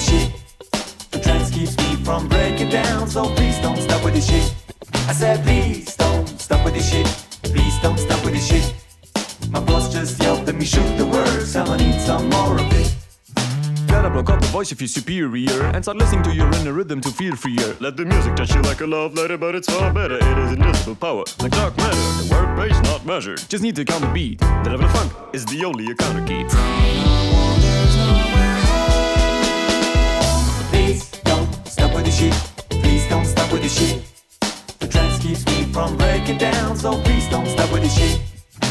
this shit. The trance keeps me from breaking down, so please don't stop with this shit. I said please don't stop with this shit. Please don't stop with this shit. My boss just yelled at me, shoot the words, I'ma need some more of it. Gotta block out the voice if you're superior, and start listening to your inner rhythm to feel freer. Let the music touch you like a love letter, but it's far better. It is invisible power, like dark matter. The word base not measured, just need to count the beat. The level of funk is the only counter key. Please don't stop with the shit. Please don't stop with the shit. The trance keeps me from breaking down, so please don't stop with the shit.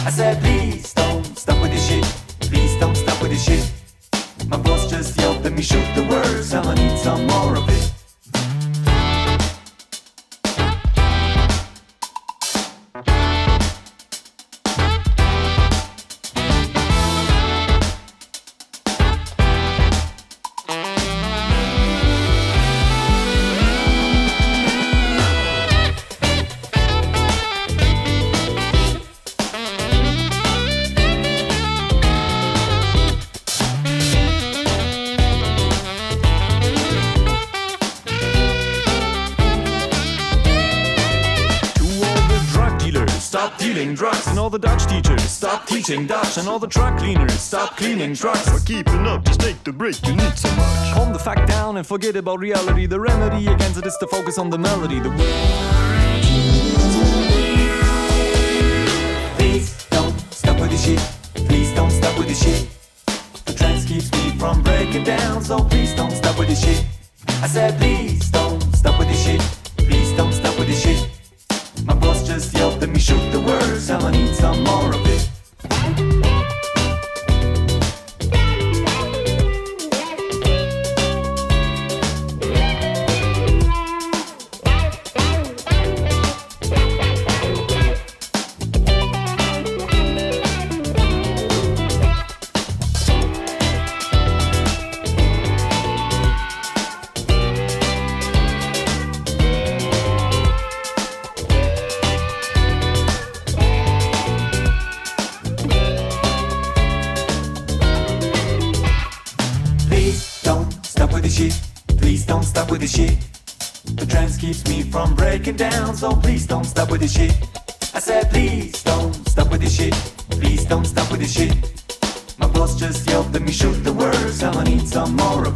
I said please don't stop with the shit. Please don't stop with the shit. My boss just yelled at me, shoot the words, I'ma need some more of it. Stop dealing drugs, and all the Dutch teachers stop teaching Dutch, and all the truck cleaners stop cleaning trucks. For keeping up, just take the break, you need so much. Calm the fact down and forget about reality. The remedy against it is to focus on the melody. The please don't stop with the shit. Please don't stop with the shit. The trance keeps me from breaking down, so please don't stop with the shit. I said please don't stop with the shit. Please don't stop with the shit. My boss just yelled at me, shoot the words, I'ma need some more of it. Please don't stop with the shit. The trance keeps me from breaking down, so please don't stop with the shit. I said please don't stop with the shit. Please don't stop with the shit. My boss just yelled at me, shoot the words, I'ma need some more.